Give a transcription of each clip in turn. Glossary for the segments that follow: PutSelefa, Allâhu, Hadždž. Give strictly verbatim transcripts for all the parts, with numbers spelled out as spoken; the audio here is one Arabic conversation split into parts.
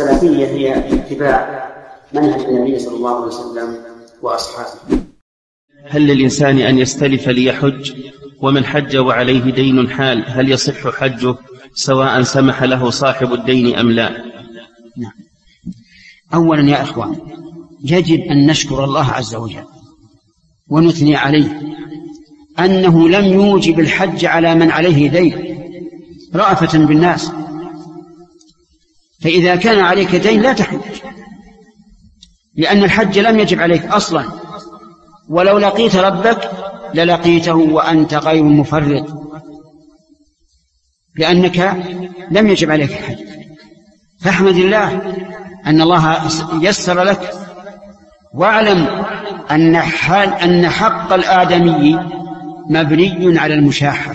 السلفية هي اتباع منهج النبي صلى الله عليه وسلم وأصحابه. هل للإنسان أن يستلف ليحج؟ ومن حج وعليه دين حال هل يصح حجه سواء سمح له صاحب الدين أم لا؟ نعم. أولا يا إخوان، يجب أن نشكر الله عز وجل ونثني عليه أنه لم يوجب الحج على من عليه دين رأفة بالناس، فإذا كان عليك دين لا تحج، لأن الحج لم يجب عليك أصلا، ولو لقيت ربك للقيته وأنت غير مفرط، لأنك لم يجب عليك الحج. فاحمد الله أن الله يسر لك، واعلم أن حال أن حق الآدمي مبني على المشاحة،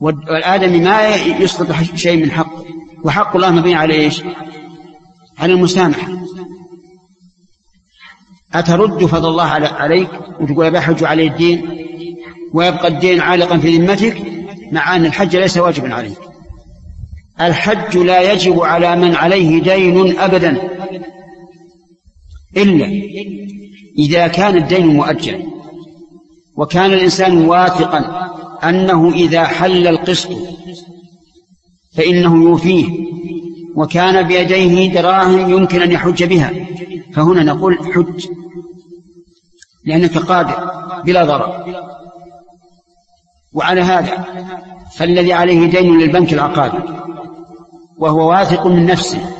والآدمي ما يسقط شيء من حقه، وحق الله مبني على إيش؟ على المسامحة. أترد فضل الله عليك وتقول بحج عليه الدين ويبقى الدين عالقا في ذمتك، مع أن الحج ليس واجبا عليك. الحج لا يجب على من عليه دين أبدا، إلا إذا كان الدين مؤجلا وكان الإنسان واثقا أنه إذا حل القسط فإنه يوفيه، وكان بيديه دراهم يمكن أن يحج بها، فهنا نقول حج، لأنك قادر بلا ضرر. وعلى هذا فالذي عليه دين للبنك العقاري وهو واثق من نفسه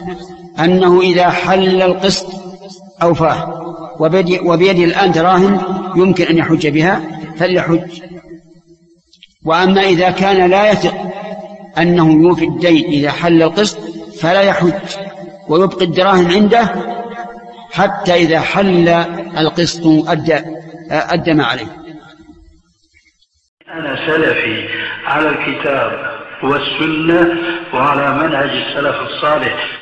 أنه إذا حل القسط أوفاه، وبيده الآن دراهم يمكن أن يحج بها، فليحج. وأما إذا كان لا يثق أنه يوفي الدين إذا حل القسط فلا يحج، ويبقي الدراهم عنده حتى إذا حل القسط أدى, أدى ما عليه. أنا سلفي على الكتاب والسنة وعلى منهج السلف الصالح،